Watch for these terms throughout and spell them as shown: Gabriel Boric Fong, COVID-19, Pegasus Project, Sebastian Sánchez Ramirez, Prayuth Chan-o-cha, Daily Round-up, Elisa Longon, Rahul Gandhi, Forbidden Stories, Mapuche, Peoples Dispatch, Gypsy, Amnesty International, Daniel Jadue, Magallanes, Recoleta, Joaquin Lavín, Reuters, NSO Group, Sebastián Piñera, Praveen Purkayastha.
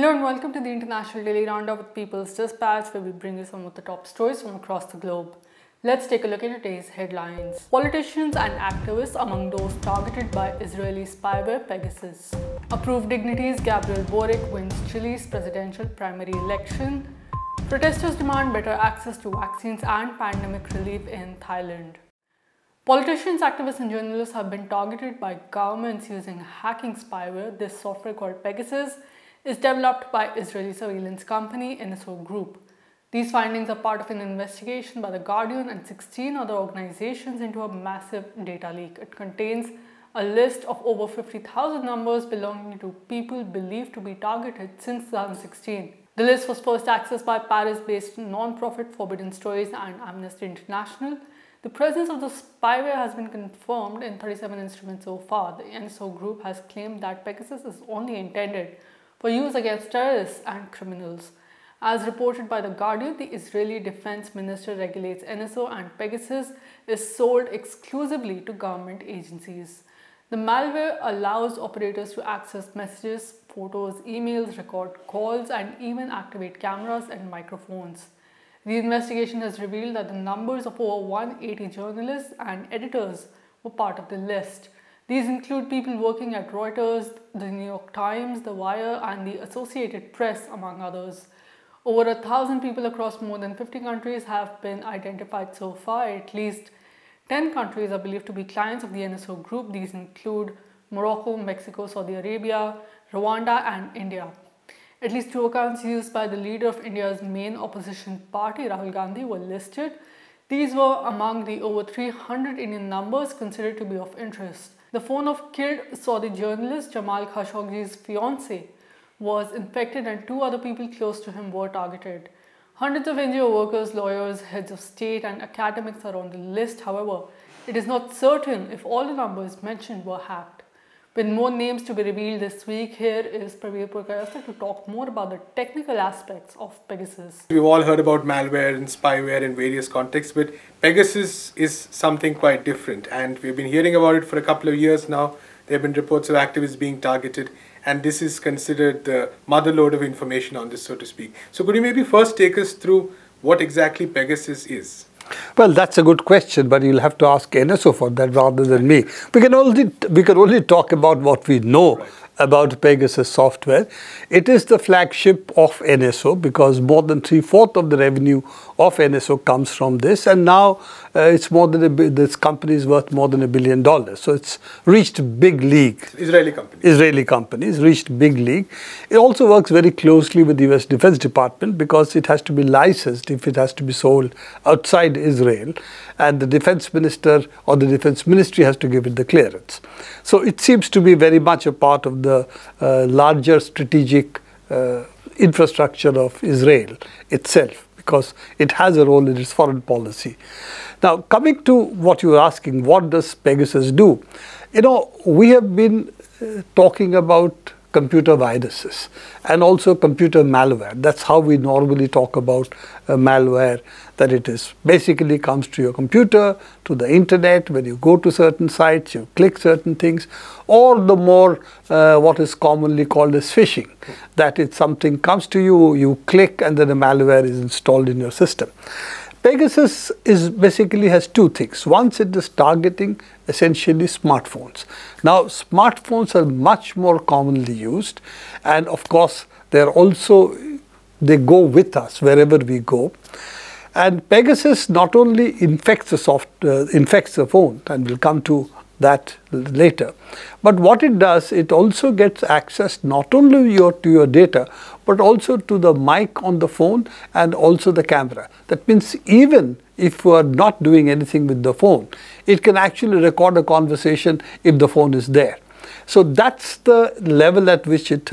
Hello and welcome to the International Daily Roundup with People's Dispatch, where we bring you some of the top stories from across the globe. Let's take a look at today's headlines. Politicians and activists among those targeted by Israeli spyware Pegasus. Approved dignities Gabriel Boric wins Chile's presidential primary election. Protesters demand better access to vaccines and pandemic relief in Thailand. Politicians, activists and journalists have been targeted by governments using hacking spyware. This software called Pegasus is developed by Israeli surveillance company NSO Group. These findings are part of an investigation by The Guardian and 16 other organizations into a massive data leak. It contains a list of over 50,000 numbers belonging to people believed to be targeted since 2016. The list was first accessed by Paris-based non-profit Forbidden Stories and Amnesty International. The presence of the spyware has been confirmed in 37 instruments so far. The NSO Group has claimed that Pegasus is only intended for use against terrorists and criminals. As reported by The Guardian, the Israeli Defense Minister regulates NSO, and Pegasus is sold exclusively to government agencies. The malware allows operators to access messages, photos, emails, record calls, and even activate cameras and microphones. The investigation has revealed that the numbers of over 180 journalists and editors were part of the list. These include people working at Reuters, the New York Times, The Wire, and the Associated Press, among others. Over 1,000 people across more than 50 countries have been identified so far. At least 10 countries are believed to be clients of the NSO Group. These include Morocco, Mexico, Saudi Arabia, Rwanda, and India. At least two accounts used by the leader of India's main opposition party, Rahul Gandhi, were listed. These were among the over 300 Indian numbers considered to be of interest. The phone of killed Saudi journalist Jamal Khashoggi's fiancé was infected, and two other people close to him were targeted. Hundreds of NGO workers, lawyers, heads of state and academics are on the list. However, it is not certain if all the numbers mentioned were hacked. With more names to be revealed this week, here is Praveen Purkayastha to talk more about the technical aspects of Pegasus. We've all heard about malware and spyware in various contexts, but Pegasus is something quite different, and we've been hearing about it for a couple of years now. There have been reports of activists being targeted, and this is considered the mother lode of information on this, so to speak. So could you maybe first take us through what exactly Pegasus is? Well, that's a good question, but you'll have to ask NSO for that rather than me. We can only talk about what we know about Pegasus software. It is the flagship of NSO because more than 3/4 of the revenue of NSO comes from this, and now this company is worth more than $1 billion. So it's reached big league. Israeli companies reached big league. It also works very closely with the US Defense Department because it has to be licensed if it has to be sold outside Israel, and the defense minister or the defense ministry has to give it the clearance. So it seems to be very much a part of the larger strategic infrastructure of Israel itself, because it has a role in its foreign policy. Now, coming to what you were asking, what does Pegasus do? You know, we have been talking about computer viruses and also computer malware. That's how we normally talk about malware, that it is basically comes to your computer, to the internet. When you go to certain sites, you click certain things, or the more what is commonly called as phishing, that it's something comes to you, you click, and then the malware is installed in your system. Pegasus is basically has two things. Once it is targeting essentially smartphones. Now, smartphones are much more commonly used, and of course they go with us wherever we go. And Pegasus not only infects the phone, and we'll come to that later, but what it does, it also gets access not only to your data, but also to the mic on the phone and also the camera. That means even if you are not doing anything with the phone, it can actually record a conversation if the phone is there. So that's the level at which it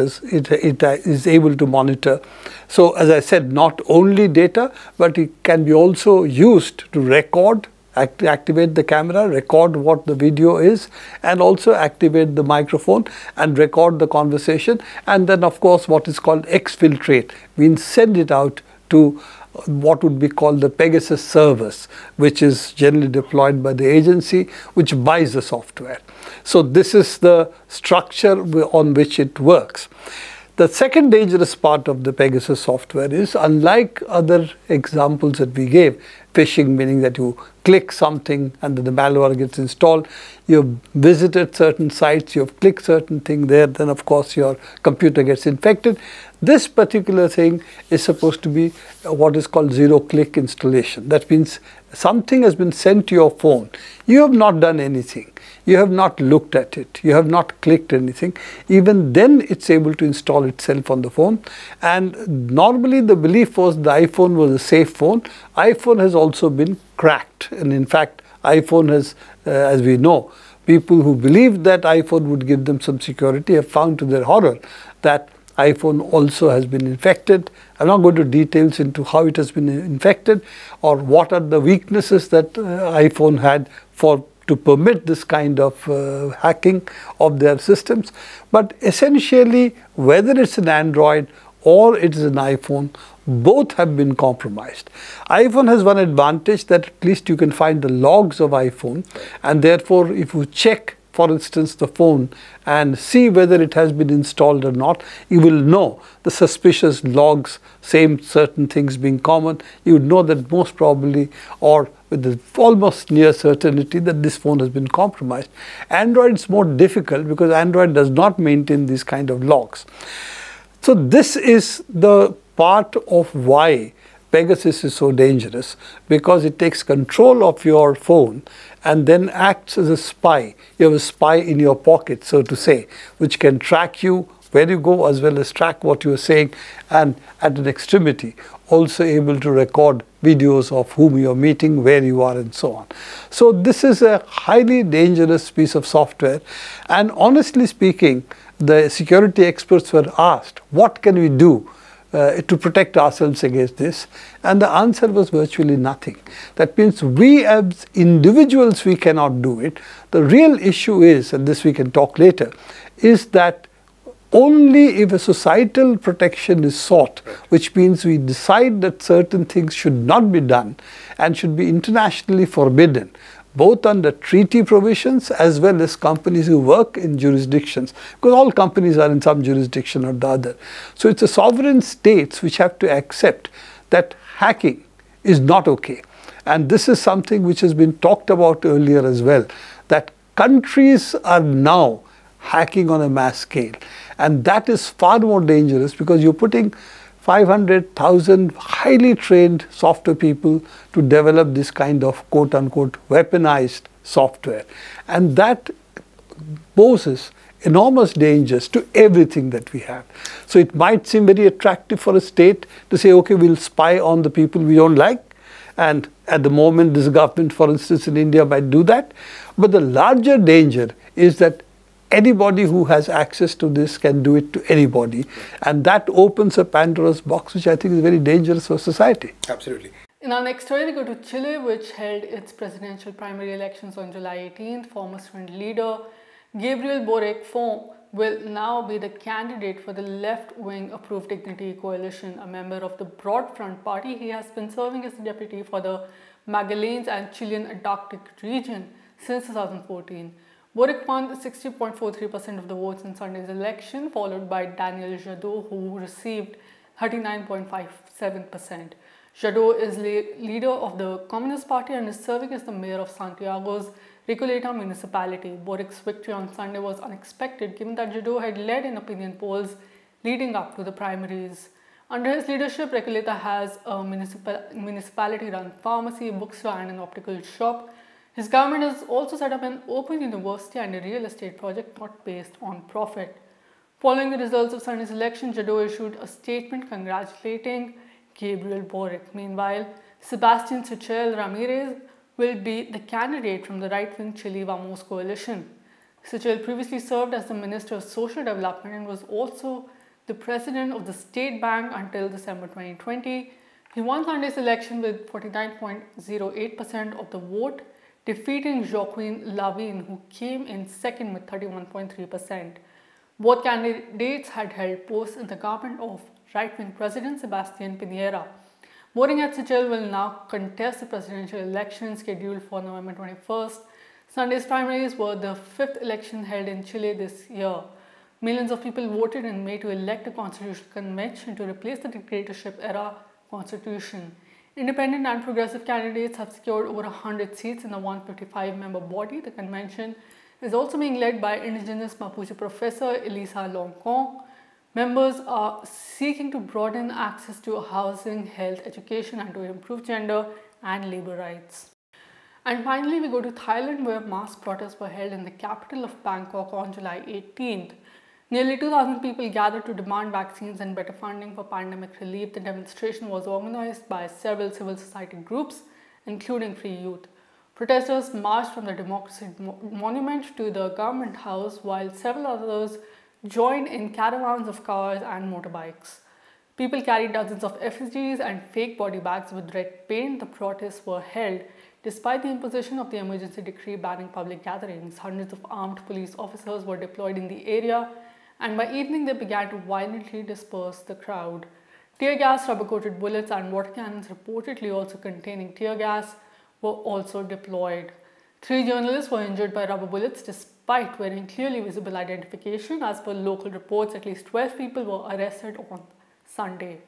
is able to monitor. So as I said, not only data, but it can be also used to record, activate the camera, record what the video is, and also activate the microphone and record the conversation, and then of course what is called exfiltrate. We send it out to what would be called the Pegasus service, which is generally deployed by the agency which buys the software. So this is the structure on which it works. The second dangerous part of the Pegasus software is, unlike other examples that we gave, phishing, meaning that you click something and then the malware gets installed, you've visited certain sites, you've clicked certain thing there, then of course your computer gets infected. This particular thing is supposed to be what is called zero-click installation. That means something has been sent to your phone. You have not done anything. You have not looked at it. You have not clicked anything. Even then, it's able to install itself on the phone. And normally, the belief was the iPhone was a safe phone. iPhone has also been cracked. And in fact, iPhone has, as we know, people who believed that iPhone would give them some security have found to their horror that iPhone also has been infected. I'm not going to details into how it has been infected or what are the weaknesses that iPhone had to permit this kind of hacking of their systems. But essentially, whether it's an Android or it is an iPhone, both have been compromised. iPhone has one advantage, that at least you can find the logs of iPhone, and therefore if you check, for instance, the phone and see whether it has been installed or not, you will know the suspicious logs, same certain things being common, you would know that most probably or with almost near certainty that this phone has been compromised. Android is more difficult because Android does not maintain these kind of logs. So this is the part of why Pegasus is so dangerous, because it takes control of your phone and then acts as a spy. You have a spy in your pocket, so to say, which can track you where you go as well as track what you are saying, and at an extremity also able to record videos of whom you are meeting, where you are, and so on. So this is a highly dangerous piece of software, and honestly speaking, the security experts were asked, what can we do to protect ourselves against this? And the answer was virtually nothing. That means we as individuals, we cannot do it. The real issue is, and this we can talk later, is that only if a societal protection is sought, which means we decide that certain things should not be done and should be internationally forbidden, both under treaty provisions as well as companies who work in jurisdictions, because all companies are in some jurisdiction or the other. So it's the sovereign states which have to accept that hacking is not okay. And this is something which has been talked about earlier as well, that countries are now hacking on a mass scale. And that is far more dangerous, because you're putting 500,000 highly trained software people to develop this kind of quote-unquote weaponized software. And that poses enormous dangers to everything that we have. So it might seem very attractive for a state to say, okay, we'll spy on the people we don't like. And at the moment, this government, for instance, in India might do that. But the larger danger is that anybody who has access to this can do it to anybody. And that opens a Pandora's box, which I think is very dangerous for society. Absolutely. In our next story, we go to Chile, which held its presidential primary elections on July 18th. Former student leader Gabriel Boric Fong will now be the candidate for the left-wing Approved Dignity Coalition, a member of the Broad Front Party. He has been serving as deputy for the Magallanes and Chilean Antarctic region since 2014. Boric won 60.43% of the votes in Sunday's election, followed by Daniel Jadue, who received 39.57%. Jadue is leader of the Communist Party and is serving as the mayor of Santiago's Recoleta municipality. Boric's victory on Sunday was unexpected, given that Jadue had led in opinion polls leading up to the primaries. Under his leadership, Recoleta has a municipality-run pharmacy, bookstore, and an optical shop. His government has also set up an open university and a real estate project not based on profit. Following the results of Sunday's election, Jadue issued a statement congratulating Gabriel Boric. Meanwhile, Sebastian Sánchez Ramirez will be the candidate from the right-wing Chile Vamos coalition. Sánchez previously served as the Minister of Social Development and was also the President of the State Bank until December 2020. He won Sunday's election with 49.08% of the vote, defeating Joaquin Lavín, who came in second with 31.3%. Both candidates had held posts in the government of right-wing President Sebastián Piñera. Boric and Sánchez will now contest the presidential election scheduled for November 21st. Sunday's primaries were the fifth election held in Chile this year. Millions of people voted in May to elect a constitutional convention to replace the dictatorship-era constitution. Independent and progressive candidates have secured over 100 seats in the 155-member body. The convention is also being led by indigenous Mapuche professor Elisa Longon. Members are seeking to broaden access to housing, health, education, and to improve gender and labor rights. And finally, we go to Thailand, where mass protests were held in the capital of Bangkok on July 18th. Nearly 2,000 people gathered to demand vaccines and better funding for pandemic relief. The demonstration was organized by several civil society groups, including Free Youth. Protesters marched from the Democracy Monument to the Government House, while several others joined in caravans of cars and motorbikes. People carried dozens of effigies and fake body bags with red paint. The protests were held despite the imposition of the emergency decree banning public gatherings. Hundreds of armed police officers were deployed in the area, and by evening they began to violently disperse the crowd. Tear gas, rubber-coated bullets and water cannons, reportedly also containing tear gas, were also deployed. 3 journalists were injured by rubber bullets despite wearing clearly visible identification. As per local reports, at least 12 people were arrested on Sunday.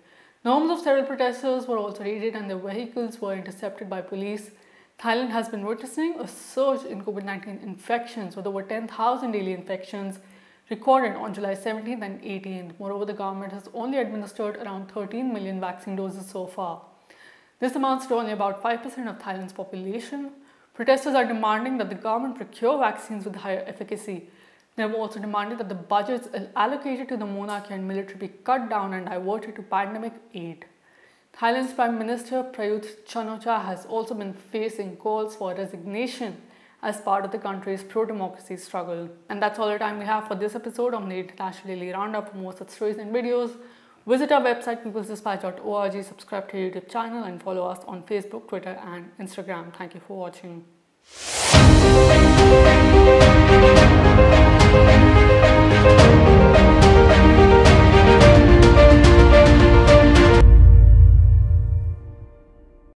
The homes of several protesters were also raided and their vehicles were intercepted by police. Thailand has been witnessing a surge in COVID-19 infections, with over 10,000 daily infections recorded on July 17th and 18th. Moreover, the government has only administered around 13 million vaccine doses so far. This amounts to only about 5% of Thailand's population. Protesters are demanding that the government procure vaccines with higher efficacy. They have also demanded that the budgets allocated to the monarchy and military be cut down and diverted to pandemic aid. Thailand's Prime Minister Prayuth Chan-o-cha has also been facing calls for resignation as part of the country's pro-democracy struggle. And that's all the time we have for this episode on the International Daily Roundup. For more such stories and videos, visit our website peoplesdispatch.org, subscribe to our YouTube channel and follow us on Facebook, Twitter and Instagram. Thank you for watching.